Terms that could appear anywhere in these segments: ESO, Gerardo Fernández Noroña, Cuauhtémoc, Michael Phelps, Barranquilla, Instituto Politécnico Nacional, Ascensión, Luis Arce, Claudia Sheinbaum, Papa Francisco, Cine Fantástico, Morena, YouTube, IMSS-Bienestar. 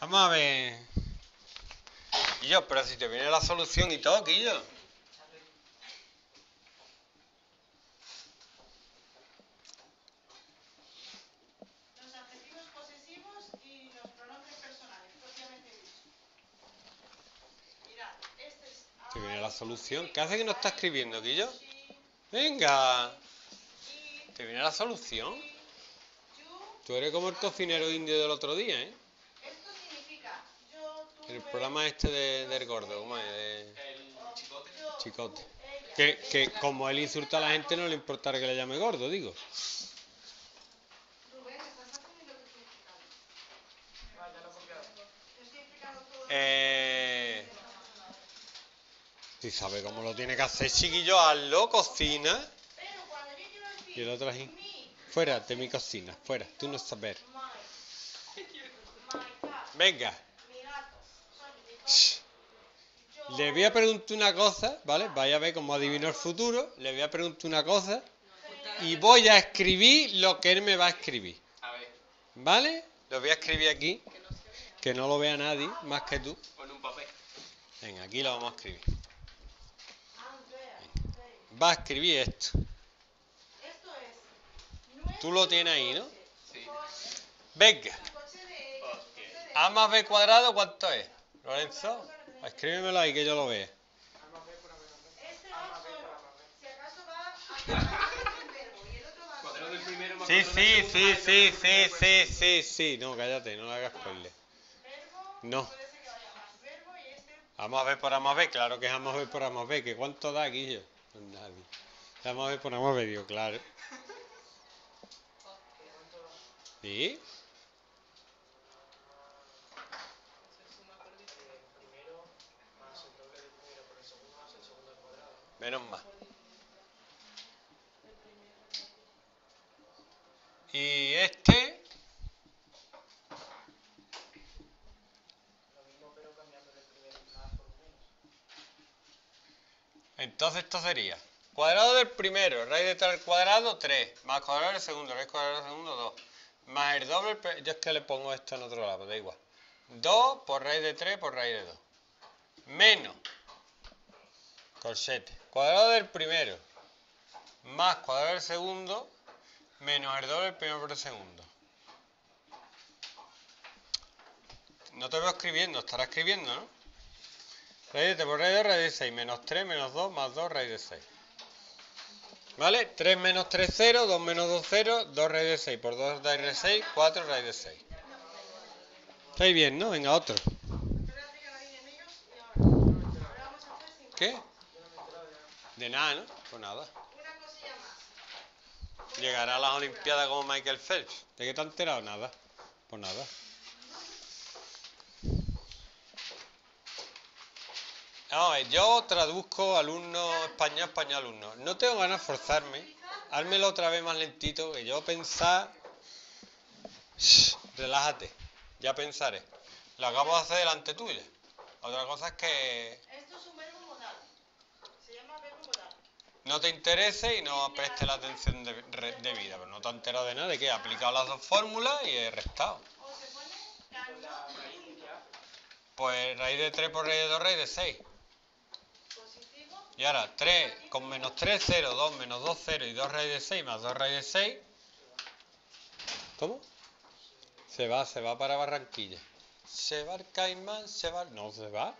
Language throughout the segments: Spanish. Vamos a ver. Quillo, pero si te viene la solución y todo, Quillo. Los adjetivos posesivos y los pronombres personales, propiamente dicho. Mirad, este es... Te viene la solución. ¿Qué hace que no está escribiendo, Quillo? Venga. Te viene la solución. Tú eres como el cocinero indio del otro día, ¿eh? El programa este del gordo, ¿cómo es? El chicote. Chicote. Que como él insulta a la gente, no le importa que le llame gordo, digo. Si sabe cómo lo tiene que hacer, chiquillo, hazlo, cocina. Y el otro así. Fuera de mi cocina, fuera, tú no sabes. Venga. Le voy a preguntar una cosa, ¿vale? Vaya a ver cómo adivino el futuro. Le voy a preguntar una cosa y voy a escribir lo que él me va a escribir. ¿Vale? Lo voy a escribir aquí, que no lo vea nadie más que tú. Con un papel. Venga, aquí lo vamos a escribir. Venga. Va a escribir esto. Tú lo tienes ahí, ¿no? Sí. Venga. A más B cuadrado, ¿cuánto es? Lorenzo, escríbemelo ahí que yo lo vea. Sí, no, cállate, no le hagas spoiler. No. A más B por A más B, claro que es A más B por A más B, que cuánto da aquí yo. Nadie. A más B por A más B, digo, claro. ¿Sí? Menos más. Y este... Entonces esto sería... Cuadrado del primero, raíz de tal al cuadrado, 3. Más cuadrado del segundo, raíz cuadrado del segundo, 2. Más el doble... Yo es que le pongo esto en otro lado, da igual. 2 por raíz de 3 por raíz de 2. Menos... Corchete. Cuadrado del primero más cuadrado del segundo menos el doble del primero por el segundo. No te veo escribiendo, estará escribiendo, ¿no? Raíz de por raíz de 2, raíz de 6, menos 3, menos 2, más 2, raíz de 6. ¿Vale? 3 menos 3, 0, 2 menos 2, 0, 2 raíz de 6, por 2 raíz de 6, 4 raíz de 6. ¿Estáis bien, no? Venga, otro. ¿Qué? De nada, ¿no? Pues nada. Una cosilla más. Llegará a las Olimpiadas como Michael Phelps. ¿De qué te has enterado? Nada. Pues nada. No, yo traduzco alumno español, español, alumno. No tengo ganas de forzarme. Hármelo otra vez más lentito, que yo pensar... Shh, relájate. Ya pensaré. Lo acabo de hacer delante tuya. Otra cosa es que... Esto es un verbo modal. Se llama verbo modal. No te interese y no preste la atención debida. Pero no te has enterado de nada de que he aplicado las dos fórmulas y he restado. O se pone canónica. Pues raíz de 3 por raíz de 2, raíz de 6. Positivo. Y ahora 3 con menos 3, 0, 2 menos 2, 0 y 2 raíz de 6 más 2 raíz de 6. ¿Cómo? Se va para Barranquilla. Se va el caimán, se va... No, se va.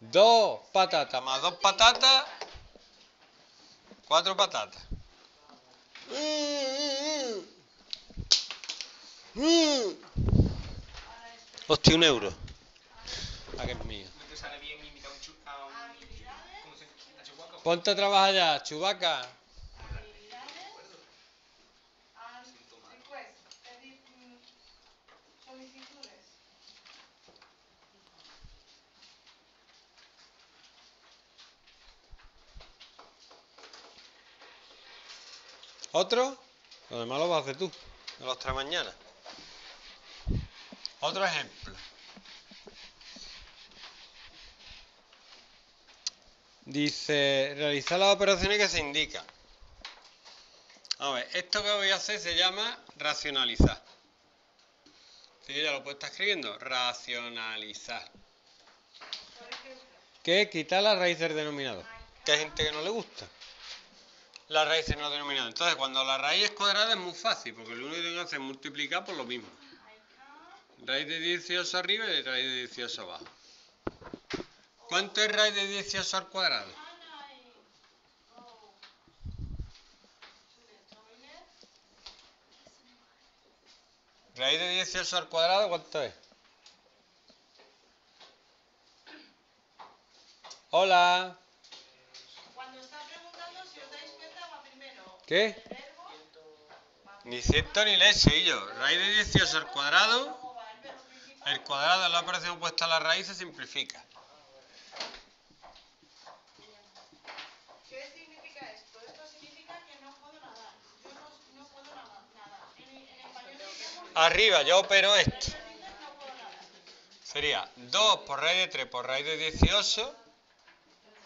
2 patatas más 2 patatas. 4 patatas. Hostia, 1 euro. Ah, que es mío. No te sale bien invitar a un... ¿Cómo se llama? Ponte a trabajar ya, Chubaca. Otro, lo demás lo vas a hacer tú, de los 3 mañana. Otro ejemplo. Dice, realizar las operaciones que se indican. A ver, esto que voy a hacer se llama racionalizar. Sí, ya lo puede estar escribiendo. Racionalizar. ¿Qué es quitar las raíces del denominador? Que hay gente que no le gusta las raíces no denominadas. Entonces, cuando la raíz es cuadrada es muy fácil, porque lo único que tengo que hacer es multiplicar por lo mismo. Raíz de 18 arriba y raíz de 18 abajo. ¿Cuánto es raíz de 18 al cuadrado? 18 al cuadrado, ¿cuánto es? Hola. Cuando está preguntando, si os dais cuenta, va primero. ¿Qué? El verbo. Ni ciento ni leche, yo. Raíz de 18 al cuadrado. El cuadrado es la operación opuesta a la raíz, se simplifica. ¿Qué significa esto? Esto significa que no puedo nadar. Yo no puedo nadar. En español decimos... Arriba, yo opero esto. Sería 2 por raíz de 3 por raíz de 18.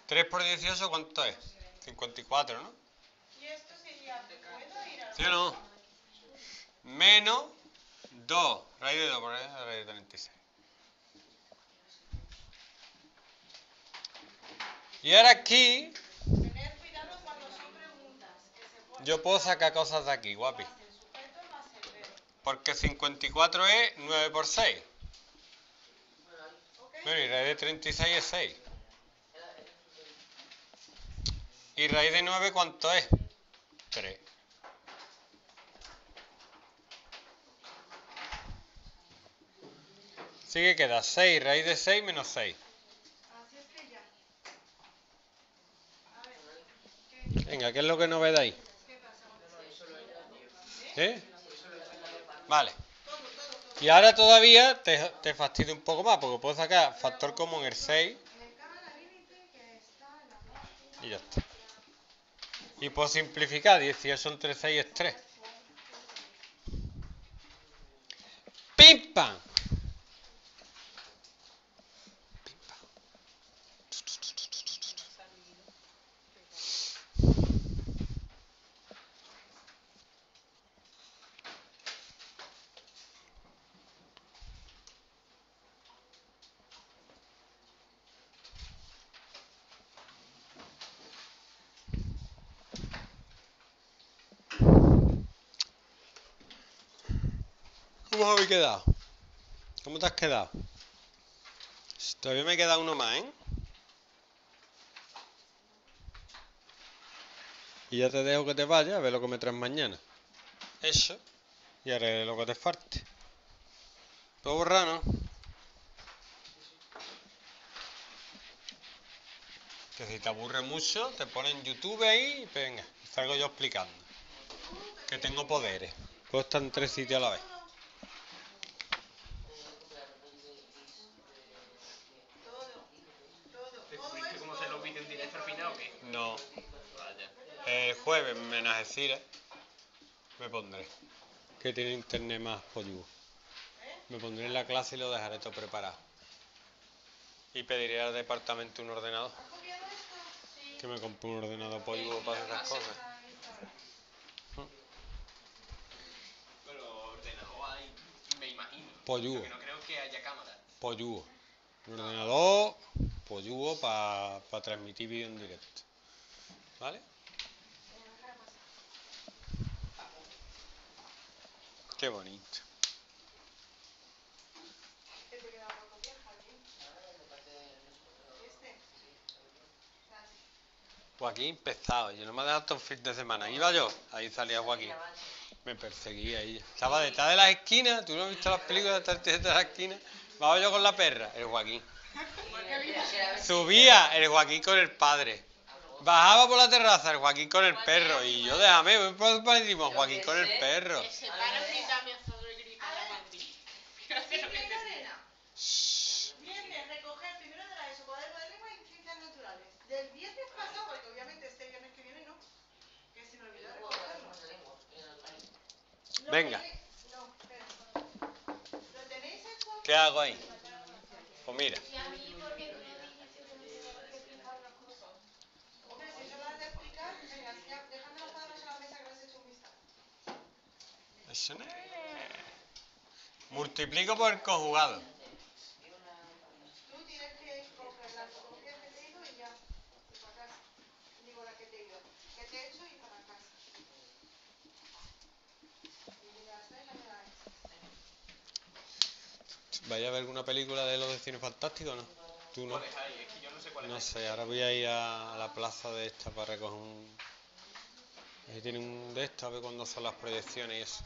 3 por 18, ¿cuánto es? 54, ¿no? ¿Y esto sería? ¿Puedo ir a...? ¿Sí o no? Menos 2. Raíz de 2 por raíz de 36. Y ahora aquí... Tener cuidado cuando son preguntas. Yo puedo sacar cosas de aquí, guapi. Porque 54 es 9 por 6. Bueno, y raíz de 36 es 6. ¿Y raíz de 9 cuánto es? 3. Así que queda 6, raíz de 6 menos 6. Venga, ¿qué es lo que no ve de ahí? ¿Eh? Vale. Y ahora todavía te fastidio un poco más, porque puedo sacar factor común el 6. Y ya está. Y puedo simplificar, 18 entre 6 es 3. ¡Pim, pam! ¿Cómo habéis quedado? ¿Cómo te has quedado? Todavía me queda uno más, ¿eh? Y ya te dejo que te vayas a ver lo que me traes mañana. Eso. Y haré lo que te falte. ¿Puedo borrar, no? Que si te aburre mucho, te ponen YouTube ahí y venga, salgo yo explicando. Que tengo poderes. Puedo estar en 3 sitios a la vez. No, el jueves me enajeciré, me pondré, que tiene internet más polludo. Me pondré en la clase y lo dejaré todo preparado. Y pediré al departamento un ordenador, que me compre un ordenador polludo para esas cosas. Pero ordenador hay, me imagino. Polludo. Porque no creo que haya cámara. Polludo. Un ordenador polludo para transmitir vídeo en directo. ¿Vale? Qué bonito. Joaquín pesado, yo no me ha dejado todo el fin de semana. Iba yo, ahí salía Joaquín. Me perseguía ella. Estaba detrás de las esquinas, tú no has visto las películas detrás de las esquinas. Vamos yo con la perra, el Joaquín. Subía el Joaquín con el padre. Bajaba por la terraza el Joaquín con el perro. Y yo, déjame, voy por paradismo, Joaquín con el perro. Viene, recoger primero de la ESO, cuaderno de lengua y ciencias naturales. Del viernes pasado, porque obviamente este viernes que viene no. Que se me olvidó recogerlo. Venga. ¿Qué hago ahí? Pues mira. Multiplico por el conjugado. Tú tienes que comprar la comida que te digo y ya. Y para casa. Digo la que te digo. Que te he hecho y para casa. Y ya está y la me da. ¿Vaya a ver alguna película de los de Cine Fantástico o no? ¿Tú no? ¿Cuáles hay? Es que yo no sé cuáles hay. No sé, ahora voy a ir a la plaza de esta para recoger un... Ahí tiene un de esta, a ver cuándo son las proyecciones y eso.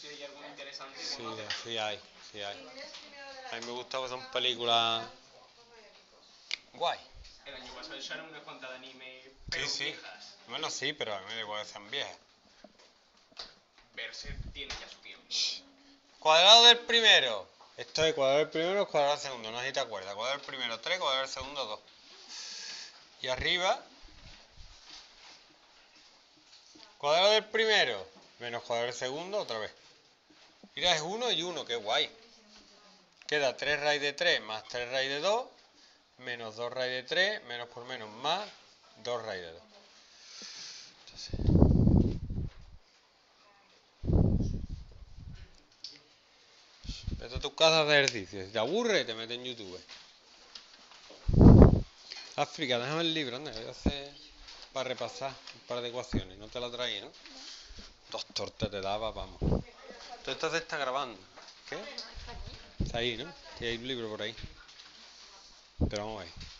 Sí, hay algo interesante. Sí, sí hay, sí hay. A mí me gusta porque son películas guay. El año pasado echaron unas cuantas de anime, pero sí, sí. Viejas. Bueno, sí, pero a mí me da igual que sean viejas. Berserk tiene ya su tiempo. Cuadrado del primero. Esto es cuadrado del primero, cuadrado del segundo. No sé si te acuerdas. Cuadrado del primero 3, cuadrado del segundo 2. Y arriba... Cuadrado del primero, menos cuadrado del segundo, otra vez. Mira, es 1 y 1, qué guay. Queda 3 raíz de 3 más 3 raíz de 2, menos 2 raíz de 3, menos por menos, más 2 raíz de 2. Entonces, vete a tus casas de ejercicio. Si te aburre, te metes en YouTube. África, déjame el libro, anda, voy a hacer... Para repasar un par de ecuaciones, no te la traí, ¿no? Dos tortas te daba, vamos. Todo esto se está grabando. ¿Qué? Está ahí, ¿no? Sí, hay un libro por ahí. Pero vamos a ver.